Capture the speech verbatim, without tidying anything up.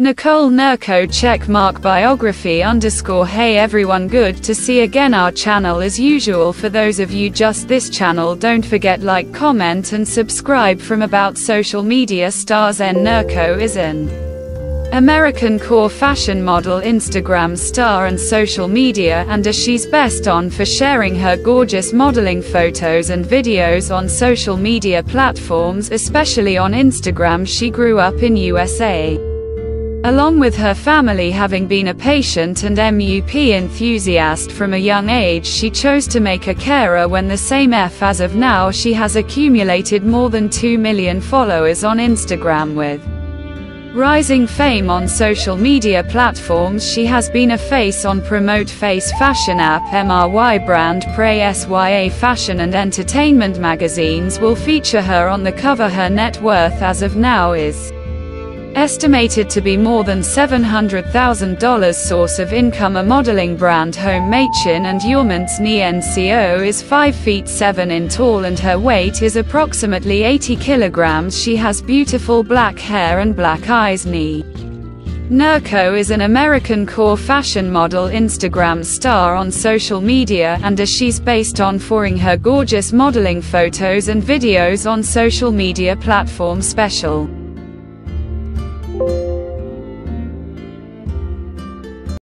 Nicole Nurko checkmark biography underscore hey everyone, good to see again our channel as usual. For those of you just this channel, don't forget like, comment and subscribe. From about social media stars, N Nurko is an American core fashion model, Instagram star and social media, and as she's best on for sharing her gorgeous modeling photos and videos on social media platforms, especially on Instagram. She grew up in U S A along with her family, having been a patient and M U P enthusiast from a young age. She chose to make a career when the same F as of now she has accumulated more than two million followers on Instagram. With rising fame on social media platforms, she has been a face on Promote Face Fashion app, M R Y Brand Prey, S Y A Fashion and Entertainment magazines will feature her on the cover. Her net worth as of now is estimated to be more than seven hundred thousand dollars. Source of income: a modeling brand home, Machin and Yourments. Nco is five feet seven inches tall and her weight is approximately eighty kilograms. She has beautiful black hair and black eyes. N Nurko is an American core fashion model, Instagram star on social media, and as she's based on foring her gorgeous modeling photos and videos on social media platform. Special